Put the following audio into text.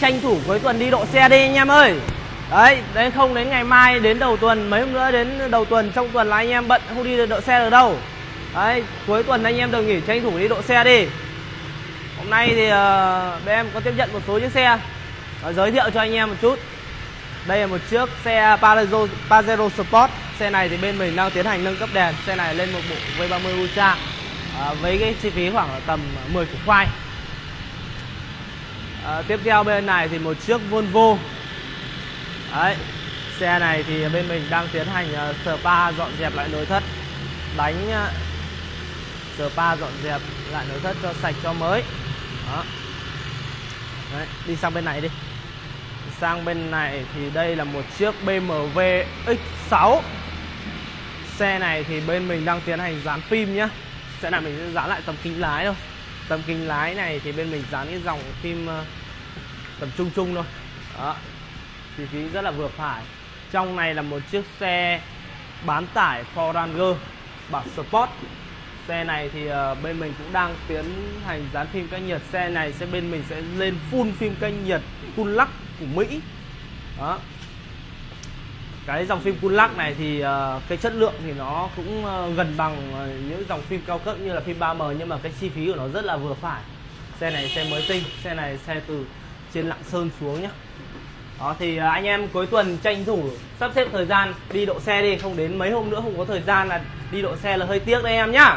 Tranh thủ cuối tuần đi độ xe đi anh em ơi. Đấy, đến không đến ngày mai, đến đầu tuần, mấy hôm nữa đến đầu tuần, trong tuần là anh em bận không đi độ xe được đâu. Đấy, cuối tuần anh em đừng nghỉ, tranh thủ đi độ xe đi. Hôm nay thì em có tiếp nhận một số chiếc xe, giới thiệu cho anh em một chút. Đây là một chiếc xe Pajero Sport. Xe này thì bên mình đang tiến hành nâng cấp đèn. Xe này lên một bộ V30 Ultra với cái chi phí khoảng tầm 10 củ khoai. Tiếp theo bên này thì một chiếc Volvo. Đấy, xe này thì bên mình đang tiến hành spa dọn dẹp lại nội thất, đánh spa dọn dẹp lại nội thất cho sạch cho mới. Đó. Đấy, đi sang bên này đi. Sang bên này thì đây là một chiếc BMW X6. Xe này thì bên mình đang tiến hành dán phim nhá. Sẽ là mình sẽ dán lại tấm kính lái thôi. Tấm kính lái này thì bên mình dán cái dòng phim tầm trung trung thôi. Đó. Chi phí rất là vừa phải. Trong này là một chiếc xe bán tải Ford Ranger bản Sport. Xe này thì bên mình cũng đang tiến hành dán phim cách nhiệt. Xe này sẽ bên mình sẽ lên full phim cách nhiệt Kunluck của Mỹ. Đó. Cái dòng phim Kunluck này thì cái chất lượng thì nó cũng gần bằng những dòng phim cao cấp như là phim 3M, nhưng mà cái chi phí của nó rất là vừa phải. Xe này xe mới tinh, xe này xe từ trên Lạng Sơn xuống nhá. Đó, thì anh em cuối tuần tranh thủ sắp xếp thời gian đi độ xe đi, không đến mấy hôm nữa không có thời gian là đi độ xe là hơi tiếc đấy em nhá.